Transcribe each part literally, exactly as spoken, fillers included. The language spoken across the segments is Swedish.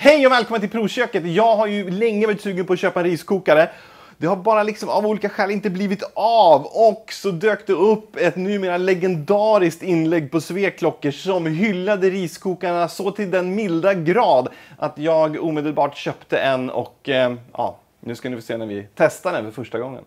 Hej och välkommen till provköket. Jag har ju länge varit sugen på att köpa en riskokare. Det har bara liksom av olika skäl inte blivit av. Och så dök det upp ett numera legendariskt inlägg på SweClockers som hyllade riskokarna så till den milda grad att jag omedelbart köpte en. Och eh, ja, nu ska ni få se när vi testar den för första gången.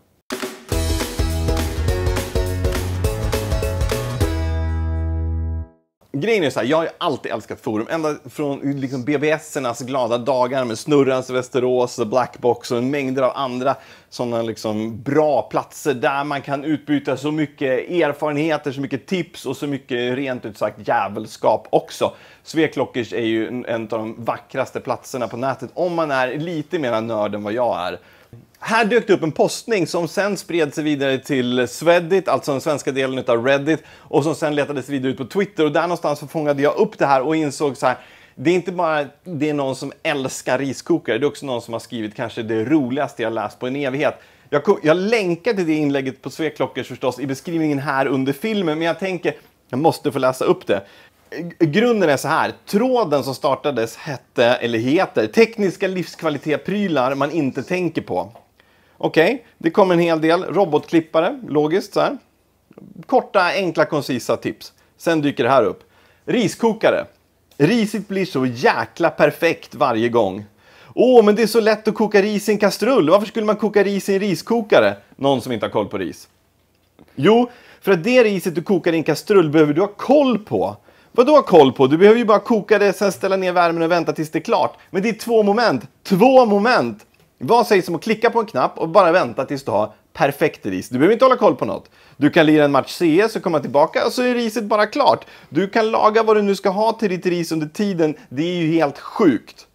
Grejen är så här, jag har ju alltid älskat forum, ända från liksom B B S-ernas glada dagar med Snurrans i Västerås, Blackbox och en mängder av andra sådana liksom bra platser där man kan utbyta så mycket erfarenheter, så mycket tips och så mycket rent ut sagt jävelskap också. SweClockers är ju en, en av de vackraste platserna på nätet om man är lite mer nörd än vad jag är. Här dök det upp en postning som sen spred sig vidare till Sweddit, alltså den svenska delen av Reddit, och som sen letades vidare ut på Twitter, och där någonstans fångade jag upp det här och insåg så här, det är inte bara det är någon som älskar riskokare, det är också någon som har skrivit kanske det roligaste jag läst på en evighet. Jag, kom, jag länkar till det inlägget på SweClockers förstås i beskrivningen här under filmen, men jag tänker, jag måste få läsa upp det. Grunden är så här, tråden som startades hette, eller heter, tekniska livskvalitetprylar man inte tänker på. Okej, okay, det kommer en hel del robotklippare, logiskt så här. Korta, enkla, koncisa tips. Sen dyker det här upp. Riskokare. Riset blir så jäkla perfekt varje gång. Åh, oh, men det är så lätt att koka ris i en kastrull. Varför skulle man koka ris i en riskokare? Någon som inte har koll på ris. Jo, för att det riset du kokar i en kastrull behöver du ha koll på. Vadå ha koll på? Du behöver ju bara koka det, sen ställa ner värmen och vänta tills det är klart. Men det är två moment. Två moment! Vad sägs om att klicka på en knapp och bara vänta tills du har perfekt ris? Du behöver inte hålla koll på något. Du kan lira en match C S och komma tillbaka och så är riset bara klart. Du kan laga vad du nu ska ha till ditt ris under tiden. Det är ju helt sjukt.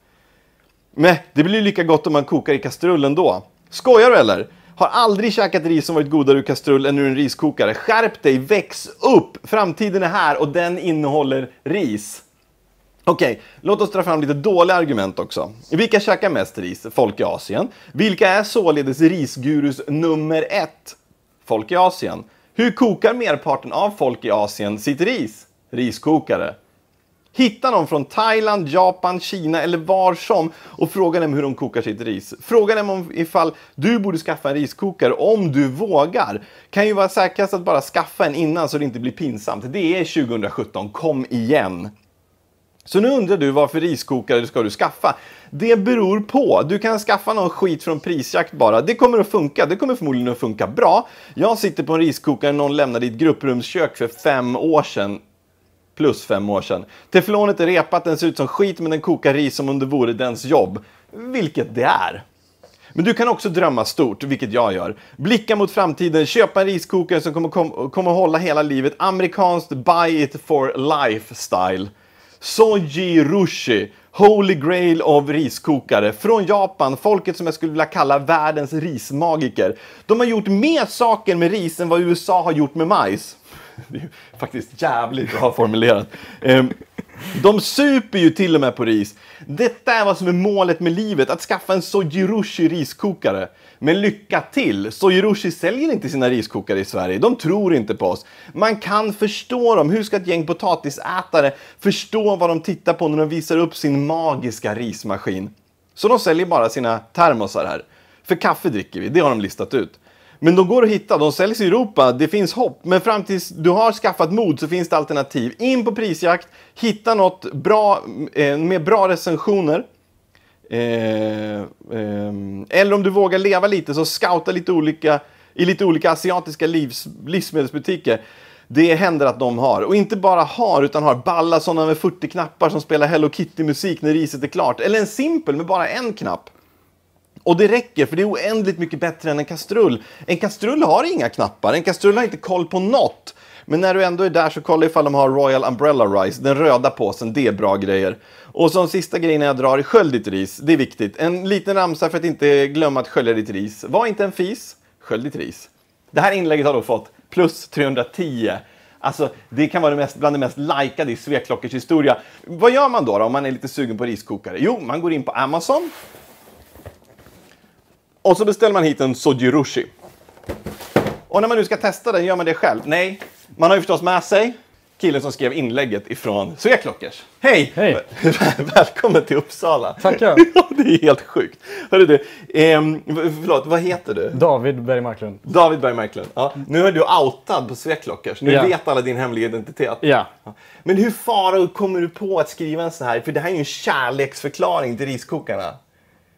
Men det blir lika gott om man kokar i kastrullen då. Skojar du eller? Har aldrig käkat ris som varit godare ur kastrull än ur en riskokare. Skärp dig, väx upp. Framtiden är här och den innehåller ris. Okej, okay, låt oss dra fram lite dåliga argument också. Vilka käkar mest ris? Folk i Asien. Vilka är således risgurus nummer ett? Folk i Asien. Hur kokar merparten av folk i Asien sitt ris? Riskokare. Hitta någon från Thailand, Japan, Kina eller var som och fråga dem hur de kokar sitt ris. Fråga dem om ifall du borde skaffa en riskokare om du vågar. Kan ju vara säkrast att bara skaffa en innan så det inte blir pinsamt. Det är tjugo sjutton, kom igen! Så nu undrar du varför riskokare ska du skaffa? Det beror på. Du kan skaffa någon skit från prisjakt bara. Det kommer att funka. Det kommer förmodligen att funka bra. Jag sitter på en riskokare någon lämnade i ett grupprumskök för fem år sedan. Plus fem år sedan. Teflonet är repat, den ser ut som skit men den kokar ris som om det vore dens jobb. Vilket det är. Men du kan också drömma stort, vilket jag gör. Blicka mot framtiden, köpa en riskokare som kommer, kom, kommer hålla hela livet. Amerikanskt buy it for lifestyle. Zojirushi, Holy Grail of riskokare. Från Japan, folket som jag skulle vilja kalla världens rismagiker. De har gjort mer saker med ris än vad U S A har gjort med majs. Det är faktiskt jävligt bra formulerat. De super ju till och med på ris. Detta är vad som är målet med livet, att skaffa en Zojirushi riskokare. Men lycka till! Zojirushi säljer inte sina riskokare i Sverige, de tror inte på oss. Man kan förstå dem, hur ska ett gäng potatisätare förstå vad de tittar på när de visar upp sin magiska rismaskin? Så de säljer bara sina termosar här. För kaffe dricker vi, det har de listat ut. Men de går att hitta, de säljs i Europa, det finns hopp. Men fram tills du har skaffat mod så finns det alternativ. In på prisjakt, hitta något bra, eh, med bra recensioner. Eh, eh, eller om du vågar leva lite så scouta lite olika, i lite olika asiatiska livs, livsmedelsbutiker. Det händer att de har. Och inte bara har utan har balla sådana med fyrtio knappar som spelar Hello Kitty-musik när riset är klart. Eller en simpel med bara en knapp. Och det räcker, för det är oändligt mycket bättre än en kastrull. En kastrull har inga knappar, en kastrull har inte koll på något. Men när du ändå är där så kolla ifall de har Royal Umbrella Rice, den röda påsen, det är bra grejer. Och som sista grejen jag drar, skölj ditt ris, det är viktigt. En liten ramsa för att inte glömma att skölja ditt ris. Var inte en fis, skölj ditt ris. Det här inlägget har då fått plus trehundratio. Alltså, det kan vara det mest, bland det mest likade i SweClockers historia. Vad gör man då, då om man är lite sugen på riskokare? Jo, man går in på Amazon. Och så beställer man hit en Zojirushi. Och när man nu ska testa den gör man det själv. Nej, man har ju förstås med sig killen som skrev inlägget ifrån SweClockers. Hej! Hej. Välkommen till Uppsala. Tackar. Ja, det är helt sjukt. Hörru du, eh, förlåt, vad heter du? David Berg Marklund. David Berg Marklund. Ja, nu är du outad på SweClockers. Nu ja. vet alla din hemliga identitet. Ja. Men hur fara kommer du på att skriva en sån här? För det här är ju en kärleksförklaring till riskokarna.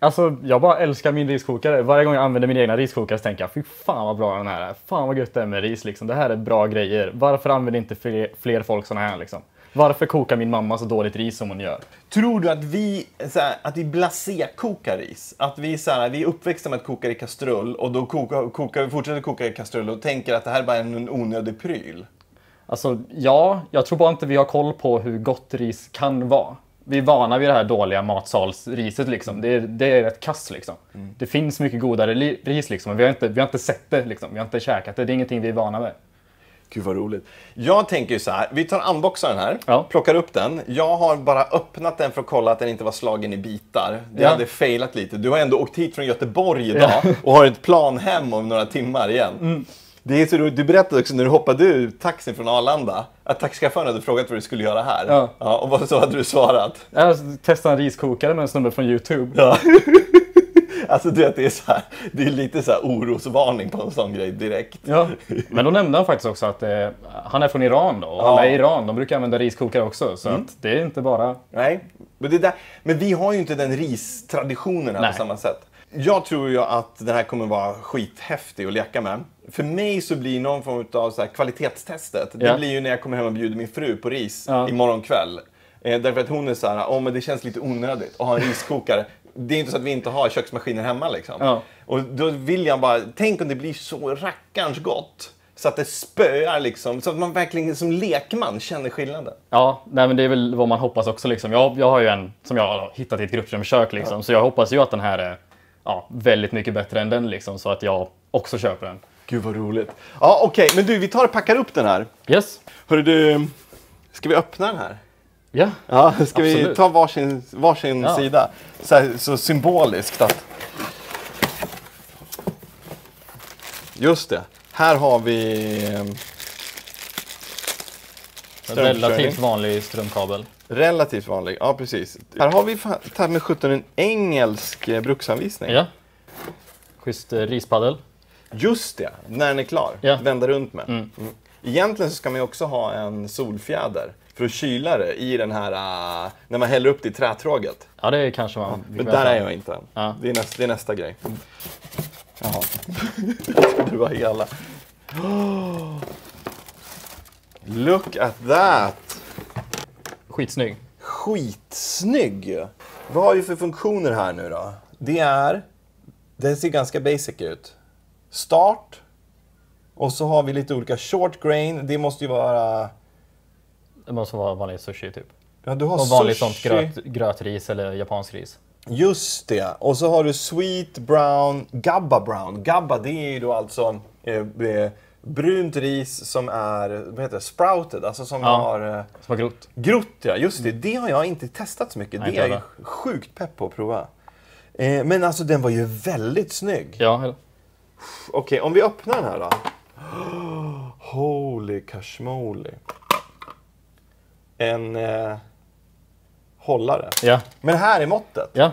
Alltså, jag bara älskar min riskokare. Varje gång jag använder min egna riskokare så tänker jag, fy fan vad bra den här är. Fan vad gött det är med ris liksom. Det här är bra grejer. Varför använder inte fler, fler folk såna här liksom? Varför kokar min mamma så dåligt ris som hon gör? Tror du att vi, så här, att vi blasé-kokar ris? Att vi, så här, vi är uppväxta med att koka i kastrull och då koka, koka, fortsätter koka i kastrull och tänker att det här bara är en onödig pryl? Alltså, ja. Jag tror bara inte vi har koll på hur gott ris kan vara. Vi är vana vid det här dåliga matsalsriset liksom. Det är, det är ett kass liksom. Mm. Det finns mycket godare ris liksom. Vi har, inte, vi har inte sett det liksom. Vi har inte käkat det. Det är ingenting vi är vana med. Gud vad roligt. Jag tänker ju så här. Vi tar unboxar den här. Ja. Plockar upp den. Jag har bara öppnat den för att kolla att den inte var slagen i bitar. Det ja. hade failat lite. Du har ändå åkt hit från Göteborg idag. Ja. Och har ett plan hem om några timmar igen. Mm. Det är så roligt. Du berättade också när du hoppade ur taxin från Arlanda att taxichauffören hade frågat vad du skulle göra här. Ja. Ja, och vad så hade du svarat? Jag testade en riskokare med en snubbe från YouTube. Ja. Alltså du vet, det är så här, det är lite så här orosvarning på en sån grej direkt. Ja. Men då nämnde han faktiskt också att eh, han är från Iran då. Och ja. alla i Iran, de brukar använda riskokare också. Så mm. att det är inte bara... Nej, men, det där, men vi har ju inte den ristraditionen här på samma sätt. Jag tror ju att den här kommer vara skithäftig att leka med. För mig så blir någon form av så här kvalitetstestet. Det yeah. blir ju när jag kommer hem och bjuder min fru på ris yeah. imorgon kväll. Eh, därför att hon är så här, åh, men det känns lite onödigt att ha en riskokare. Det är inte så att vi inte har köksmaskiner hemma liksom. Yeah. Och då vill jag bara, tänk om det blir så rackarns gott. Så att det spöar liksom, så att man verkligen som lekman känner skillnaden. Ja, nej, men det är väl vad man hoppas också liksom. Jag, jag har ju en som jag har hittat i ett gruppkök liksom. Yeah. Så jag hoppas ju att den här är... Ja, väldigt mycket bättre än den liksom, så att jag också köper den. Gud vad roligt. Ja, okej, okay, men du, vi tar och packar upp den här. Yes. Hörru du, ska vi öppna den här? Ja. Ja, ska absolut. Vi ta varsin, varsin ja. sida? Så, här, så symboliskt att... Just det, här har vi... Relativt vanlig strömkabel. Relativt vanlig, ja precis. Här har vi tagit med sjutton en engelsk bruksanvisning. Ja, schysst eh, rispaddel. Just det, när den är klar. Ja. Vända runt med. Mm. Mm. Egentligen så ska man ju också ha en solfjäder för att kyla det i den här, uh, när man häller upp det i trätråget. Ja, det är kanske man... Ja, men där är jag inte än. Ja. Det, är nästa, det är nästa grej. Jaha. Det var hela. Oh. Look at that! Skitsnygg. Skitsnygg! Vad har vi för funktioner här nu då? Det är... Den ser ganska basic ut. Start. Och så har vi lite olika short grain. Det måste ju vara... Det måste vara vanlig sushi typ. Ja, du har och vanligt sånt gröt, grötris eller japansk ris. Just det. Och så har du sweet brown, gabba brown. Gabba, det är ju då alltså... Eh, eh, brunt ris som är, vad heter det, sprouted, alltså som ja, har... Som har grott. Grott, ja, just det. Det har jag inte testat så mycket. Nej, det är jag sjukt pepp på att prova. Eh, men alltså, den var ju väldigt snygg. Ja. Okej, okay, om vi öppnar den här då. Oh, holy cashmoly. En eh, hållare. Ja. Men här är måttet. Ja.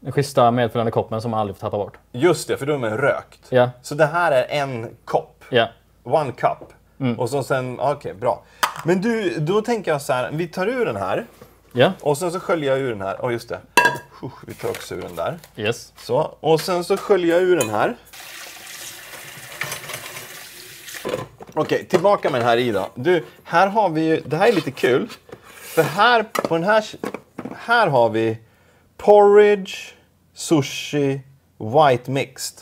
Den schyssta medföljande koppen som man aldrig får tappa bort. Just det, för då är man rökt. Ja. Så det här är en kopp. Ja. One cup. Mm. Och så sen, okej, okay, bra. Men du, då tänker jag så här, vi tar ur den här. Ja. Och sen så sköljer jag ur den här. Åh, oh, just det. Vi tar också ur den där. Yes. Så, och sen så sköljer jag ur den här. Okej, okay, tillbaka med den här i då. Du, här har vi ju, det här är lite kul. För här, på den här, här har vi porridge, sushi, white mixed.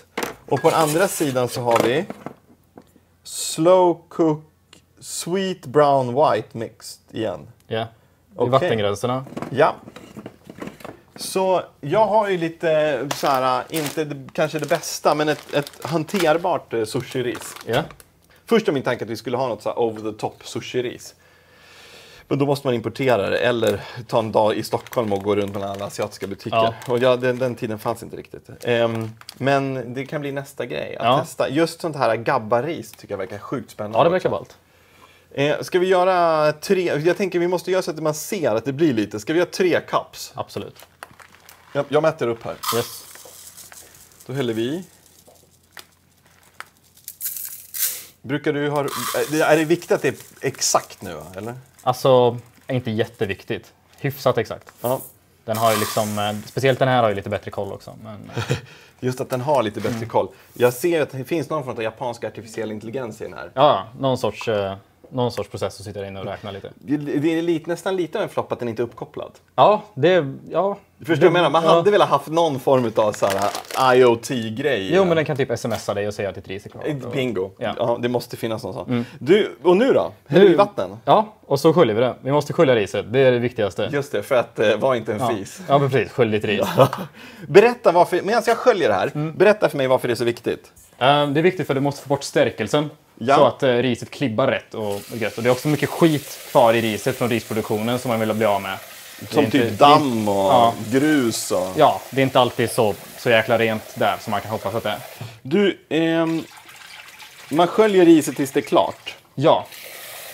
Och på den andra sidan så har vi slow cook, sweet brown white mixed igen. Ja, i okay. vattengränserna. Ja. Så jag har ju lite så här, inte kanske det bästa, men ett, ett hanterbart sushiris. Ja. Först var min tanke att vi skulle ha något så här over the top sushiris. Men då måste man importera det eller ta en dag i Stockholm och gå runt med alla asiatiska butiker. Ja. Och ja, den, den tiden fanns inte riktigt. Um, men det kan bli nästa grej att ja. testa. Just sånt här gabbaris tycker jag verkar sjukt spännande. Ja, det verkar ballt. Eh, ska vi göra tre? Jag tänker vi måste göra så att man ser att det blir lite. Ska vi göra tre cups? Absolut. Jag, jag mäter upp här. Yes. Då häller vi. Brukar du ha... Är det viktigt att det är exakt nu, eller? Alltså, inte jätteviktigt. Hyfsat exakt. Ja. Den har ju liksom, speciellt den här har ju lite bättre koll också. Men... Just att den har lite bättre mm. koll. Jag ser att det finns någon form av japansk artificiell intelligens i den här. Ja, någon sorts, eh, någon sorts process som sitter inne och räknar lite. Det, det är lite, nästan lite av en flopp att den inte är uppkopplad. Ja, det... Ja. Förstår du vad jag menar? Man ja. hade väl haft någon form av så här IoT-grej. Jo, men den kan typ smsa dig och säga att det är tre sekunder. Bingo. Ja. Ja, det måste finnas någon sån. Mm. Du, och nu då? Häller vi vatten? Ja, och så sköljer vi det. Vi måste skölja riset. Det är det viktigaste. Just det, för att eh, vara inte en ja. fis. Ja, precis. Skölj ditt ris. Ja. Berätta varför... Men jag sköljer det här. Mm. Berätta för mig varför det är så viktigt. Um, det är viktigt för att du måste få bort stärkelsen. Ja. Så att eh, riset klibbar rätt och, och gött. Och det är också mycket skit kvar i riset från risproduktionen som man vill bli av med. Som inte, typ damm och ja. grus och... Ja, det är inte alltid så, så jäkla rent där som man kan hoppas att det är. Du, ehm, man sköljer riset tills det är klart. Ja,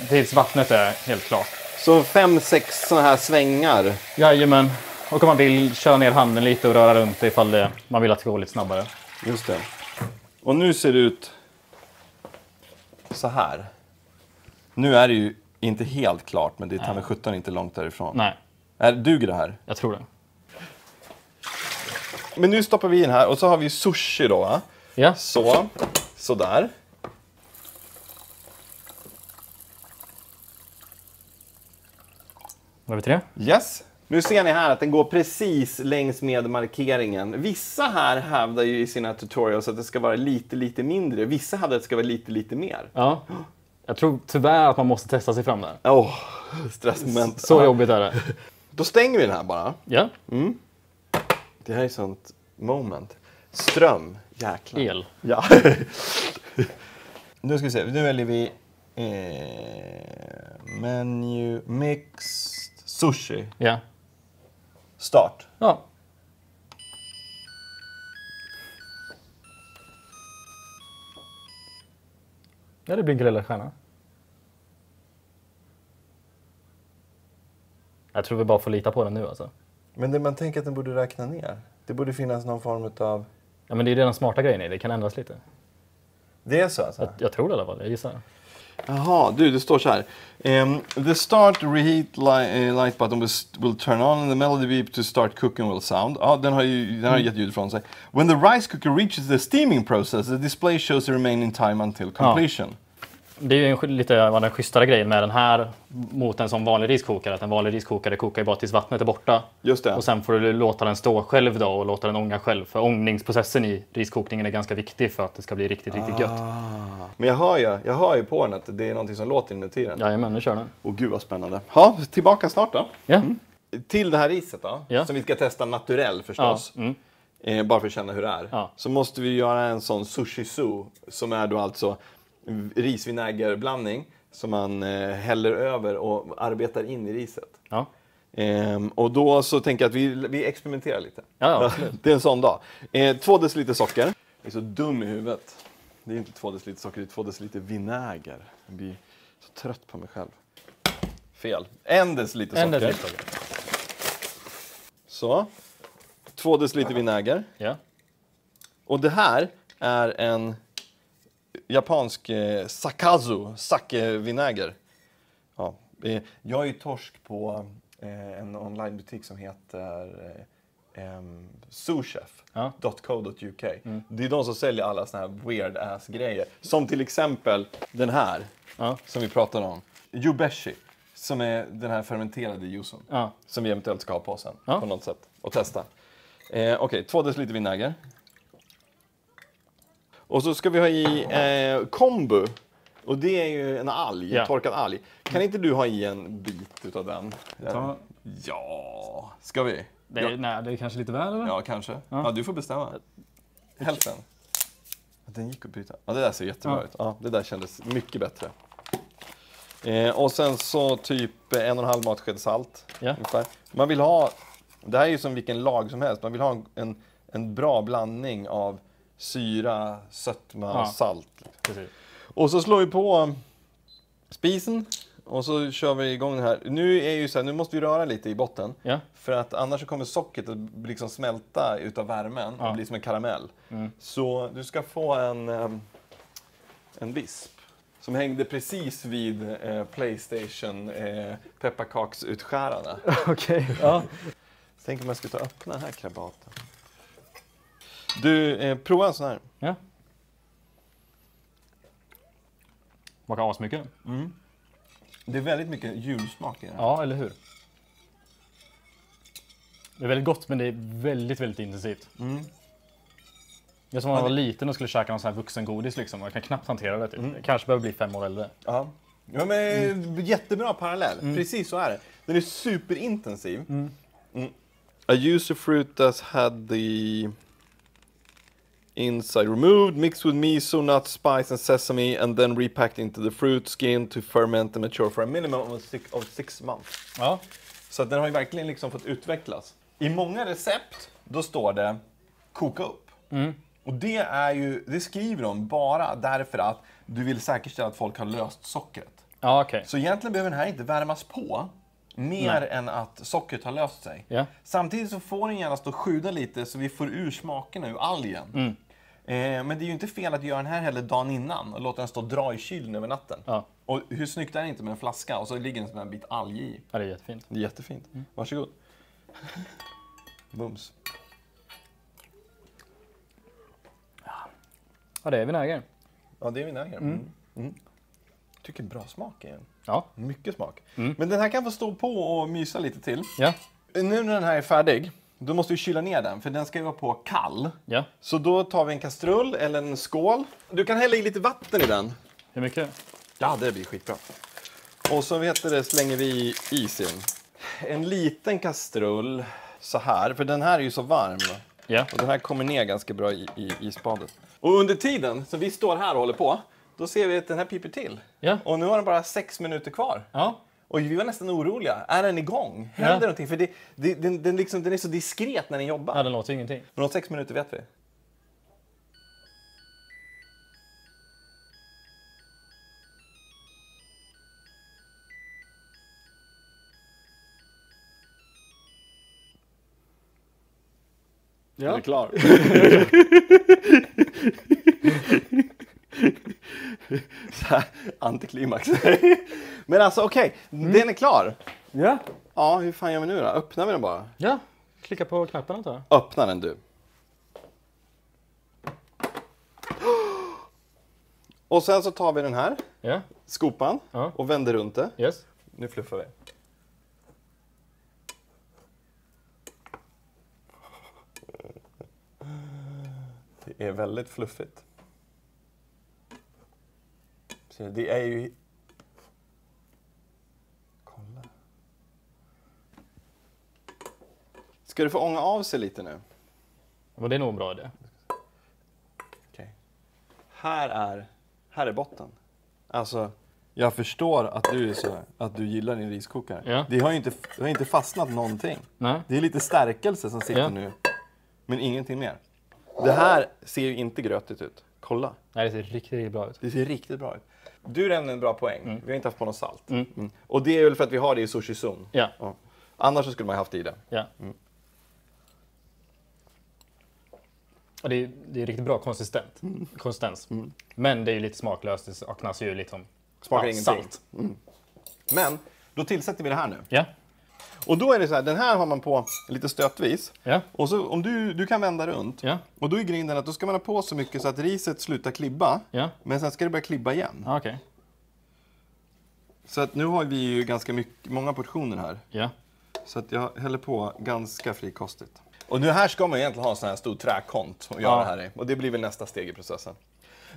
tills vattnet är helt klart. Så fem, sex sådana här svängar? Jajamän, och om man vill köra ner handen lite och röra runt det ifall det, man vill att det går lite snabbare. Just det. Och nu ser det ut så här. Nu är det ju inte helt klart, men det är med sjutton inte långt därifrån. Nej. Är duger det här? Jag tror det. Men nu stoppar vi in här och så har vi sushi då, va? Ja. Så, så där. Var vi tre? Yes. Nu ser ni här att den går precis längs med markeringen. Vissa här hävdar ju i sina tutorials att det ska vara lite, lite mindre. Vissa hävdar att det ska vara lite, lite mer. Ja. Jag tror tyvärr att man måste testa sig fram där. Åh, oh, stressmoment. Så jobbigt är det. Då stänger vi den här bara. Ja. Mm. Det här är sånt moment. Ström. Jäklar. El. Ja. Nu ska vi se. Nu väljer vi eh, menu mixed sushi. Ja. Start. Ja. Ja, det blir en lilla stjärna. Jag tror vi bara får lita på den nu alltså. Men det, man tänker att den borde räkna ner. Det borde finnas någon form av... Ja, men det är redan smarta grejen i. Det kan ändras lite. Det är så alltså? Jag, jag tror det i alla fall. Jag gissar. Jaha, du, det står så här. Um, the start reheat light, uh, light button will turn on and the melody beep to start cooking will sound. Ja, ah, den har ju den har mm. gett ljud från sig. When the rice cooker reaches the steaming process, the display shows the remaining time until completion. Ja. Det är ju en, lite vad den schysstare grejen med den här mot en som vanlig riskokare. Att en vanlig riskokare kokar ju bara tills vattnet är borta. Just det. Och sen får du låta den stå själv då och låta den ånga själv. För ångningsprocessen i riskokningen är ganska viktig för att det ska bli riktigt, riktigt ah. gött. Men jag hör ju, jag hör ju på den att det är någonting som låter inuti den. Jajamän, nu kör den. Och gud vad spännande. Ja, tillbaka snart då. Yeah. Mm. Till det här riset då, yeah. som vi ska testa naturell förstås. Ja. Mm. Eh, bara för att känna hur det är. Ja. Så måste vi göra en sån sushi su som är då alltså... risvinägerblandning som man eh, häller över och arbetar in i riset. Ja. Ehm, och då så tänker jag att vi, vi experimenterar lite. Ja, det är en sån dag. Ehm, två deciliter socker. Jag är så dum i huvudet. Det är inte två deciliter socker, det är två deciliter vinäger. Jag blir så trött på mig själv. Fel. En deciliter socker. En deciliter socker. Så. Två deciliter vinäger. Ja. Och det här är en... japansk eh, sakazu, sake-vinäger. Ja, eh, jag är ju torsk på eh, en onlinebutik som heter eh, eh, sushichef punkt co punkt uk. Mm. Det är de som säljer alla såna här weird ass grejer. Som till exempel den här ja. som vi pratade om. Yubeshi, som är den här fermenterade juicen. Ja. Som vi eventuellt ska ha på sen ja. på något sätt och testa. Eh, Okej, okay, två deciliter vinäger. Och så ska vi ha i eh, kombu. Och det är ju en alg, yeah. torkad alg. Kan inte du ha i en bit av den? Ta. Ja, ska vi? Det är, ja. Nej, det är kanske lite väl eller? Ja, kanske. Ja, ja du får bestämma. Hälften. Den gick att byta. Ja, det där ser jättebra ja. ut. Ja, det där kändes mycket bättre. Eh, och sen så typ en och en halv matsked salt. Yeah. Man vill ha, det här är ju som vilken lag som helst. Man vill ha en, en bra blandning av syra, sötma, ja. salt. Precis. Och så slår vi på spisen och så kör vi igång den här. Nu är ju så här, nu måste vi röra lite i botten. Ja. För att annars kommer sockret att liksom smälta utav värmen och ja. bli som en karamell. Mm. Så du ska få en en visp som hängde precis vid eh, PlayStation eh, pepparkaksutskärarna. Okej. Okay. Ja. Tänk om jag ska ta öppna här krabaten. Du, eh, prova en sån här. Ja. Man kan asmycket. Mm. Det är väldigt mycket julsmak i det här. Ja, eller hur? Det är väldigt gott, men det är väldigt, väldigt intensivt. Mm. Jag som när man var liten och skulle käka någon sån här vuxengodis liksom. Jag kan knappt hantera det typ. Mm. Jag kanske behöver bli fem år äldre. Ja, ja men mm. jättebra parallell. Mm. Precis så är det. Den är superintensiv. Mm. Mm. A user fruit that had the inside removed, mixed with miso, nuts, spice and sesame and then repacked into the fruit skin to ferment and mature for a minimum of six, of six months. Ja. Så att den har ju verkligen liksom fått utvecklas. I många recept, då står det koka upp. Mm. Och det är ju, det skriver de bara därför att du vill säkerställa att folk har löst sockret. Ja, okej. Så egentligen behöver den här inte värmas på mer Nej. än att sockret har löst sig. Ja. Samtidigt så får den gärna stå och sjuda lite så vi får ur smakerna ur algen. Mm. Eh, men det är ju inte fel att göra den här heller dagen innan och låta den stå och dra i kylen över natten. Ja. Och hur snyggt är det inte med en flaska och så ligger en sån här bit alg i. Ja, det är jättefint. Det är jättefint. Mm. Varsågod. Bums. Ja, det är vinäger. Ja, det är vinäger. Mm. Mm. Mm. Tycker bra smak är den. Ja. Mycket smak. Mm. Men den här kan få stå på och mysa lite till. Ja. Nu när den här är färdig, då måste vi kyla ner den. För den ska ju vara på kall. Ja. Så då tar vi en kastrull eller en skål. Du kan hälla i lite vatten i den. Hur mycket? Ja, det blir skitbra. Och så vet du det, slänger vi is in. En liten kastrull så här. För den här är ju så varm. Ja. Och den här kommer ner ganska bra i, i, i spadet. Och under tiden som vi står här och håller på, då ser vi att den här piper till. Ja. Och nu har den bara sex minuter kvar. Ja. Och vi var nästan oroliga. Är den igång? Händer ja. någonting? För det, det, den, den, liksom, den är så diskret när den jobbar. Ja, den låter ingenting. Men om sex minuter vet vi. Ja. Är det klar? Såhär, antiklimax. Men alltså okej, okay, mm. den är klar. Ja. Ja, hur fan gör vi nu då? Öppnar vi den bara? Ja, klicka på knappen antar jag. Öppna den du. Och sen så tar vi den här ja. skopan ja. och vänder runt det. Yes. Nu fluffar vi. Det är väldigt fluffigt. Så det är ju... Kolla. Ska du få ånga av sig lite nu? Men det är nog bra det. Okay. Här är... Här är botten. Alltså, jag förstår att du är så här, att du gillar din riskokare. Ja. Det har ju inte, det har inte fastnat någonting. Nej. Det är lite stärkelse som sitter ja. nu. Men ingenting mer. Det här ser ju inte grötigt ut. Kolla. Nej, det ser riktigt, riktigt bra ut. Det ser riktigt bra ut. Du nämnde en bra poäng. Mm. Vi har inte haft på något salt. Mm. Mm. Och det är väl för att vi har det i sushizon. Ja. Ja. Annars så skulle man ha haft det i det. Ja. Mm. Och det är, det är riktigt bra konsistent. Mm. konsistens. Mm. Men det är ju lite smaklöst. Det saknas ju lite som smakar ingenting. Salt. Mm. Men då tillsätter vi det här nu. Ja. Och då är det så här, den här har man på lite stötvis. Ja. Och så om du, du kan vända runt. Ja. Och då är grinden att då ska man ha på så mycket så att riset slutar klibba. Ja. Men sen ska det börja klibba igen. Ah, okay. Så att nu har vi ju ganska mycket, många portioner här. Ja. Så att jag häller på ganska frikostigt. Och nu här ska man egentligen ha en sån här stor träkont och göra ja. det här i. Och det blir väl nästa steg i processen.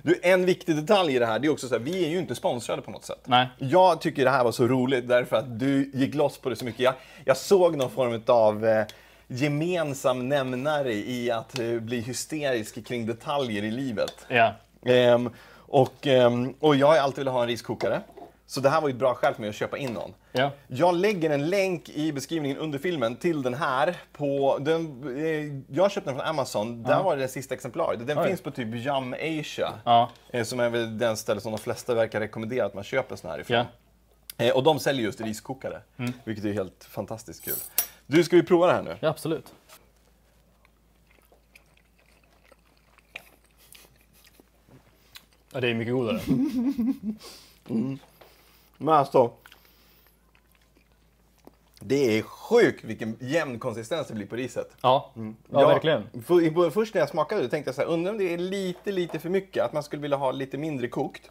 Du, en viktig detalj i det här, det är också så här, vi är ju inte sponsrade på något sätt. Nej. Jag tycker det här var så roligt därför att du gick loss på det så mycket. Jag, jag såg någon form av eh, gemensam nämnare i att eh, bli hysterisk kring detaljer i livet. Ja. Ehm, och, ehm, och jag har alltid velat ha en riskokare. Så det här var ju ett bra skäl för mig att köpa in någon. Ja. Jag lägger en länk i beskrivningen under filmen till den här. På, den, jag köpte den från Amazon. Där ja. var det, det sista exemplaret. Den Oj. finns på typ Yum Asia. Ja. Som är väl den ställe som de flesta verkar rekommendera att man köper sån här ifrån. Ja. Och de säljer just riskokare. Mm. Vilket är helt fantastiskt kul. Du, ska vi prova det här nu? Ja, absolut. Ja, det är mycket godare. Mm. Men alltså, det är sjukt vilken jämn konsistens det blir på riset. Ja, mm. ja, ja verkligen. För, först när jag smakade det tänkte jag så här, undrar om det är lite, lite för mycket. Att man skulle vilja ha lite mindre kokt.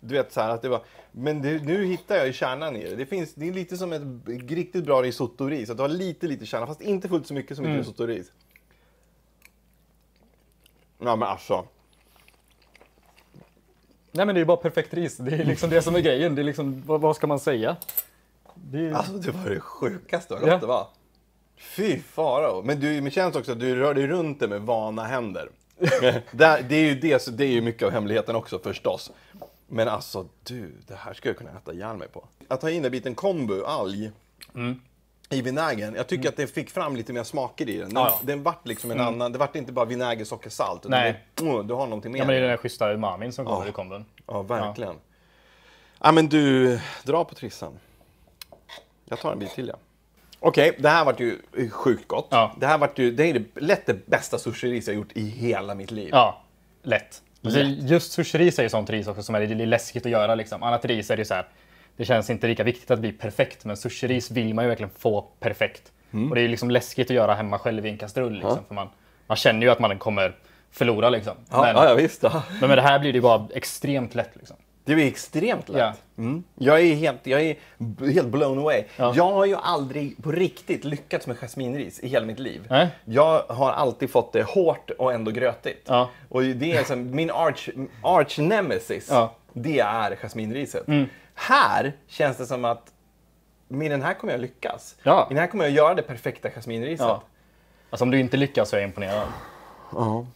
Du vet så här att det var, men det, nu hittar jag ju kärnan i det. Det, finns, det är lite som ett riktigt bra risotto-ris. Att det har lite, lite kärna, fast inte fullt så mycket som mm. ett risotto-ris. Ja, men alltså. Nej, men det är bara perfekt ris. Det är liksom det som är grejen. Det är liksom, vad, vad ska man säga? Det är... Alltså, det var det sjukaste jag gott det var. Fy farao. Men du, det känns också att du rör dig runt det med vana händer. det, det är ju det, det är ju mycket av hemligheten också förstås. Men alltså, du, det här ska jag kunna äta järn med på. Att ta in en biten kombu, alg mm. i vinägen. Jag tycker mm. att det fick fram lite mer smaker i den. Den, ja. den vart liksom en mm. annan. Det vart inte bara vinäger, socker, salt. Nej. Det, oh, du har någonting mer. Ja, men det är den där schyssta umamin som kommer ja. i kombon. Ja, verkligen. Ja. ja, men du, dra på trissan. Jag tar en bit till, ja. Okej, okay, det här vart ju sjukt gott. Ja. Det här vart ju, det är det, lätt det bästa sushiris jag gjort i hela mitt liv. Ja, lätt. lätt. Just sushiris är ju sånt ris också som är lite läskigt att göra liksom. Annat ris är det ju så här. Det känns inte lika viktigt att bli perfekt, men sushiris vill man ju verkligen få perfekt. Mm. Och det är liksom läskigt att göra hemma själv i en kastrull. Liksom, ja. för man, man känner ju att man kommer förlora. Liksom. Ja, men, ja, visst, ja. men med det här blir det ju bara extremt lätt. Liksom. Det blir extremt lätt. Ja. Mm. Jag är helt, jag är helt blown away. Ja. Jag har ju aldrig på riktigt lyckats med jasminris i hela mitt liv. Äh? Jag har alltid fått det hårt och ändå grötigt. Ja. Och det är liksom, min arch, arch nemesis, ja. det är jasminriset. Mm. Här känns det som att med den här kommer jag lyckas. Ja. Med den här kommer jag göra det perfekta jasminriset. Ja. Alltså om du inte lyckas så är jag imponerad. Ja.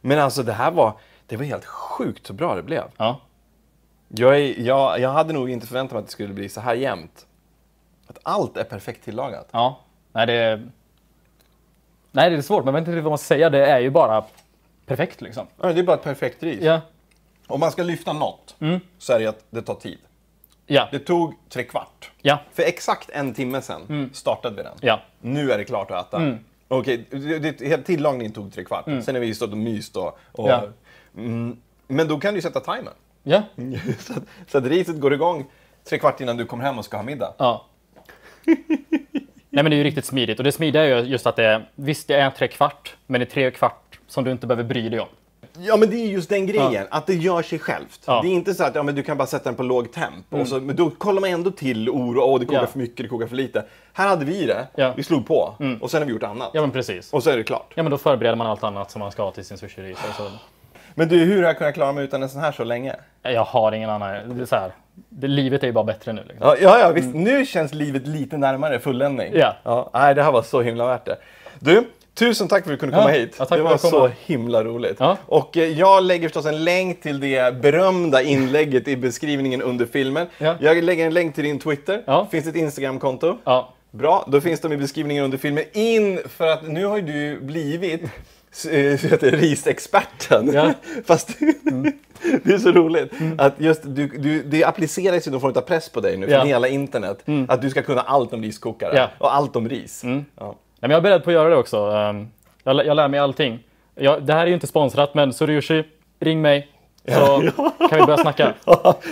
Men alltså det här var, det var helt sjukt så bra det blev. Ja. Jag, är, jag, jag hade nog inte förväntat mig att det skulle bli så här jämnt. Att allt är perfekt tillagat. Ja. Nej, det är, nej, det är svårt. Men jag vet inte vad man ska säga. Det är ju bara perfekt liksom. Ja, det är bara ett perfekt ris. Ja. Om man ska lyfta något mm. så är det att det tar tid. Ja. Det tog tre kvart. Ja. För exakt en timme sedan mm. startade vi den. Ja. Nu är det klart att äta. Mm. Okej, tillagningen tog tre kvart. Mm. Sen är vi stått och myst. Och, och, ja. mm, men då kan du sätta timern. Ja. så, att, så att riset går igång tre kvart innan du kommer hem och ska ha middag. Ja. Nej, men det är ju riktigt smidigt. Och det smidiga är ju just att det är, visst det är tre kvart, men det är tre kvart som du inte behöver bry dig om. Ja, men det är just den grejen, ja. att det gör sig självt. Ja. Det är inte så att ja, men du kan bara sätta den på låg temp. Mm. Och så, men då kollar man ändå till oro, åh, det kokar ja. för mycket, det kokar för lite. Här hade vi det, ja. vi slog på mm. och sen har vi gjort annat. Ja, men precis. Och så är det klart. Ja, men då förbereder man allt annat som man ska ha till sin sushi. Men du, hur har jag kunnat klara mig utan en sån här så länge? Jag har ingen annan. Det är så här. Det, livet är ju bara bättre nu. Liksom. Ja, ja, visst. Mm. Nu känns livet lite närmare fulländning. Ja. Ja. Nej, det här var så himla värt det. Du, tusen tack för att du kunde komma ja, hit. Det var så himla roligt. Ja. Och eh, jag lägger förstås en länk till det berömda inlägget i beskrivningen under filmen. Ja. Jag lägger en länk till din Twitter. Ja. Finns ett Instagram-konto? Ja. Bra, då finns de i beskrivningen under filmen. In, för att nu har ju du blivit... risexperten. Ja. Fast mm. det är så roligt mm. att just du, du, det appliceras ju någon form av press på dig nu från ja. hela internet mm. att du ska kunna allt om riskokare ja. och allt om ris. Mm. Ja. Nej, men jag är beredd på att göra det också. Jag, jag lär mig allting. Jag, det här är ju inte sponsrat, men Zojirushi, ring mig. Så kan vi börja snacka.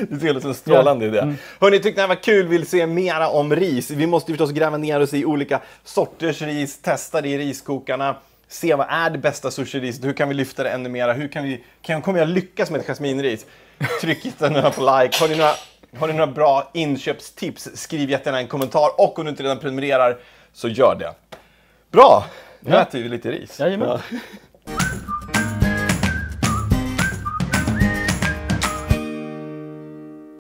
Det ser ut som en strålande idé. Mm. Hörrni, tyckte det här var kul, vill se mera om ris. Vi måste förstås gräva ner oss i olika sorters ris, testa det i riskokarna. Se vad är det bästa sushi-riset, hur kan vi lyfta det ännu mera, hur kan vi, kan, kommer jag lyckas med ett jasminris? Tryck jättegärna på like, har ni, några, har ni några bra inköpstips, skriv jättegärna en kommentar och om du inte redan prenumererar så gör det. Bra, nu ja. äter vi lite ris. Ja,